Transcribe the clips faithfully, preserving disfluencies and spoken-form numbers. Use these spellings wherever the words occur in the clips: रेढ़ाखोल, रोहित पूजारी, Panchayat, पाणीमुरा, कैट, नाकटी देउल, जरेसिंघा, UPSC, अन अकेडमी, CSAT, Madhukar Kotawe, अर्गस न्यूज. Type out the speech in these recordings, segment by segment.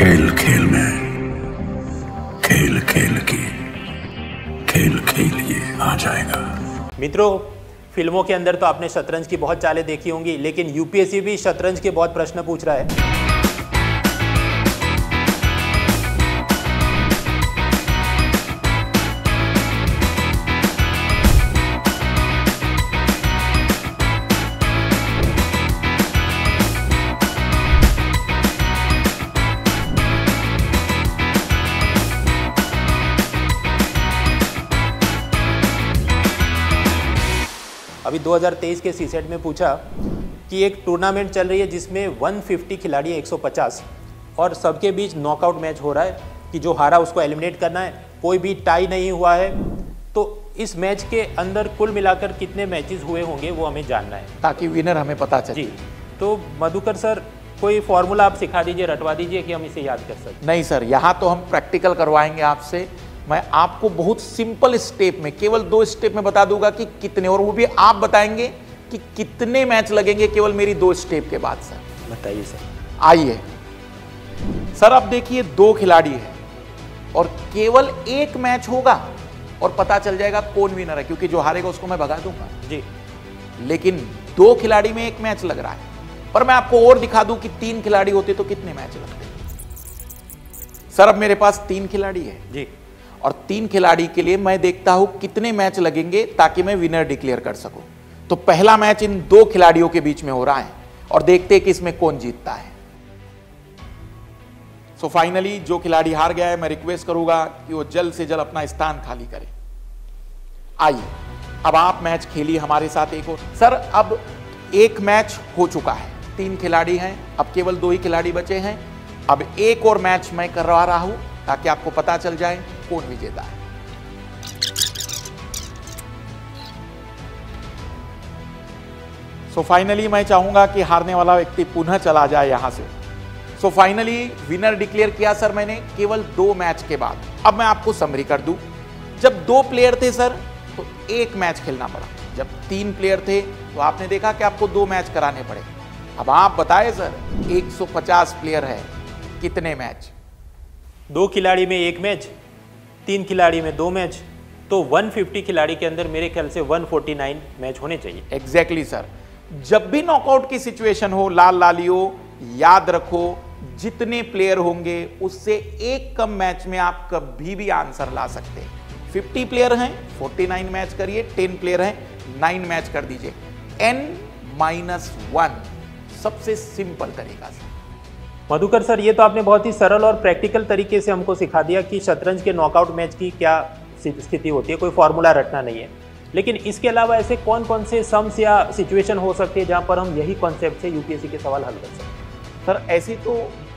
खेल खेल में खेल खेल की खेल खेलिए आ जाएगा। मित्रों, फिल्मों के अंदर तो आपने शतरंज की बहुत चालें देखी होंगी, लेकिन यूपीएससी भी शतरंज के बहुत प्रश्न पूछ रहा है। अभी दो हज़ार तेईस के सीसेट में पूछा कि एक टूर्नामेंट चल रही है जिसमें एक सौ पचास खिलाड़ी हैं, एक सौ पचास और सबके बीच नॉकआउट मैच हो रहा है कि जो हारा उसको एलिमिनेट करना है, कोई भी टाई नहीं हुआ है। तो इस मैच के अंदर कुल मिलाकर कितने मैचेस हुए होंगे वो हमें जानना है ताकि विनर हमें पता चले। जी, तो मधुकर सर कोई फॉर्मूला आप सिखा दीजिए, रटवा दीजिए कि हम इसे याद कर सकते। नहीं सर, यहाँ तो हम प्रैक्टिकल करवाएंगे आपसे। मैं आपको बहुत सिंपल स्टेप में, केवल दो स्टेप में बता दूंगा कि कितने, और वो भी आप बताएंगे कि कितने मैच लगेंगे केवल मेरी दो स्टेप के बाद। सर बताइए सर। आइए सर, आप देखिए दो खिलाड़ी हैं और केवल एक मैच होगा और पता चल जाएगा कौन विनर है, क्योंकि जो हारेगा उसको मैं भगा दूंगा। जी, लेकिन दो खिलाड़ी में एक मैच लग रहा है, पर मैं आपको और दिखा दूं कि तीन खिलाड़ी होते तो कितने मैच लगते। सर अब मेरे पास तीन खिलाड़ी है जी, और तीन खिलाड़ी के लिए मैं देखता हूं कितने मैच लगेंगे ताकि मैं विनर डिक्लेयर कर सकूं। तो पहला मैच इन दो खिलाड़ियों के बीच में हो रहा है और देखते हैं कि इसमें कौन जीतता है। सो फाइनली जो खिलाड़ी हार गया है, मैं रिक्वेस्ट करूंगा कि वो जल्द से जल्द अपना स्थान खाली करे। आइए अब आप मैच खेलिए हमारे साथ एक और। सर अब एक मैच हो चुका है, तीन खिलाड़ी हैं, अब केवल दो ही खिलाड़ी बचे हैं। अब एक और मैच मैं करवा रहा हूं ताकि आपको पता चल जाए कौन विजेता है। सो so फाइनली मैं चाहूंगा कि हारने वाला व्यक्ति पुनः चला जाए यहां से। So so finally winner declare किया सर मैंने केवल दो मैच के बाद। अब मैं आपको समरी कर दूं, जब दो प्लेयर थे सर तो एक मैच खेलना पड़ा, जब तीन प्लेयर थे तो आपने देखा कि आपको दो मैच कराने पड़े। अब आप बताए सर, एक सौ पचास प्लेयर है, कितने मैच? दो खिलाड़ी में एक मैच, तीन खिलाड़ी में दो मैच, तो एक सौ पचास खिलाड़ी के अंदर मेरे ख्याल से एक सौ उनचास मैच होने चाहिए। एग्जैक्टली सर, जब भी नॉकआउट की सिचुएशन हो लाल लालियो, याद रखो जितने प्लेयर होंगे उससे एक कम मैच में आप कभी भी आंसर ला सकते हैं। पचास प्लेयर हैं, उनचास मैच करिए, दस प्लेयर हैं, नौ मैच कर दीजिए, एन माइनस वन सबसे सिंपल तरीका सर। मधुकर सर, ये तो आपने बहुत ही सरल और प्रैक्टिकल तरीके से हमको सिखा दिया कि शतरंज के नॉकआउट मैच की क्या स्थिति होती है, कोई फॉर्मूला रटना नहीं है। लेकिन इसके अलावा ऐसे कौन कौन से सम्स या सिचुएशन हो सकती है जहां पर हम यही कॉन्सेप्ट से यूपीएससी के सवाल हल कर सकते हैं? सर ऐसी तो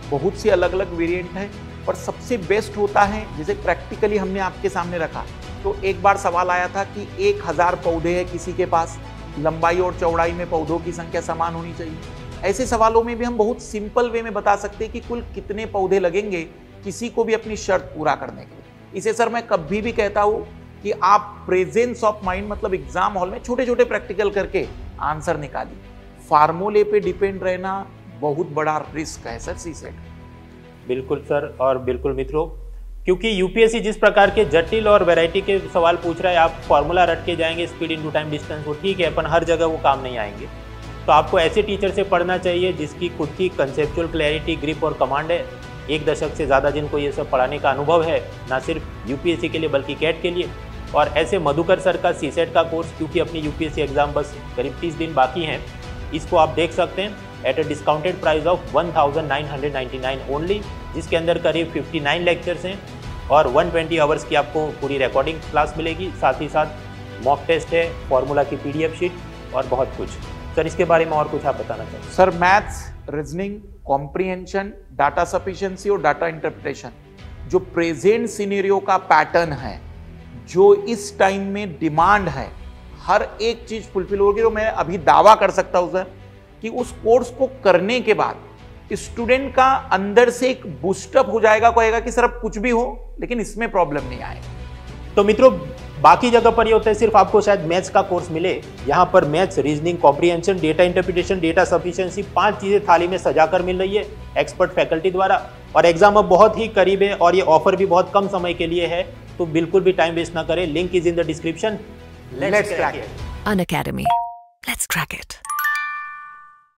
बहुत सी अलग अलग वेरिएंट हैं, पर सबसे बेस्ट होता है जैसे प्रैक्टिकली हमने आपके सामने रखा। तो एक बार सवाल आया था कि एक हज़ार पौधे है किसी के पास, लंबाई और चौड़ाई में पौधों की संख्या समान होनी चाहिए। ऐसे सवालों में भी हम बहुत सिंपल वे में बता सकते हैं कि कुल कितने पौधे लगेंगे किसी को भी अपनी शर्त पूरा करने के लिए। इसे सर मैं कभी भी कहता हूँ कि आप प्रेजेंस ऑफ माइंड, मतलब एग्जाम हॉल में छोटे छोटे प्रैक्टिकल करके आंसर निकालिए। फार्मूले पे डिपेंड रहना बहुत बड़ा रिस्क है सर सीसेट। बिल्कुल सर, और बिल्कुल मित्रों, क्योंकि यूपीएससी जिस प्रकार के जटिल और वैरायटी के सवाल पूछ रहा है, आप फॉर्मूला रट के जाएंगे, स्पीड इंटू टाइम डिस्टेंस वो ठीक है, अपन हर जगह वो काम नहीं आएंगे। तो आपको ऐसे टीचर से पढ़ना चाहिए जिसकी खुद की कंसेप्चुअल क्लैरिटी, ग्रिप और कमांड है। एक दशक से ज़्यादा जिनको ये सब पढ़ाने का अनुभव है, ना सिर्फ यूपीएससी के लिए बल्कि कैट के लिए। और ऐसे मधुकर सर का सीसेट का कोर्स, क्योंकि अपनी यूपीएससी एग्ज़ाम बस करीब तीस दिन बाकी हैं, इसको आप देख सकते हैं at a discounted price of उन्नीस सौ निन्यानवे ओनली, जिसके अंदर करीब उनसठ लेक्चर्स हैं और एक सौ बीस आवर्स की आपको पूरी रिकॉर्डिंग क्लास मिलेगी। साथ ही साथ मॉक टेस्ट है, फार्मूला की पीडीएफ शीट और बहुत कुछ। सर इसके बारे में और कुछ आप बताना चाहिए? Sir maths, reasoning, comprehension, data sufficiency और डाटा इंटरप्रिटेशन, जो प्रेजेंट सिनेरियो का पैटर्न है, जो इस टाइम में डिमांड है, हर एक चीज फुलफिल होगी। तो मैं अभी दावा कर सकता हूं सर कि उस कोर्स को करने के बाद स्टूडेंट का अंदर से एक बूस्टअप हो जाएगा, कहेगा कि सर अब कुछ भी हो लेकिन इसमें प्रॉब्लम नहीं आएगा। तो मित्रों, बाकी जगह पर ये होता है सिर्फ आपको शायद मैथ्स का कोर्स मिले, यहाँ पर maths, reasoning, comprehension, data interpretation, data sufficiency, पांच चीज़ें थाली में सजाकर मिल रही है एक्सपर्ट फैकल्टी द्वारा। और एग्ज़ाम अब बहुत ही करीब है और ये ऑफर भी बहुत कम समय के लिए है, तो बिल्कुल भी टाइम वेस्ट ना करें। Link is in the description. Let's crack it. अन अकेडमी, let's crack it.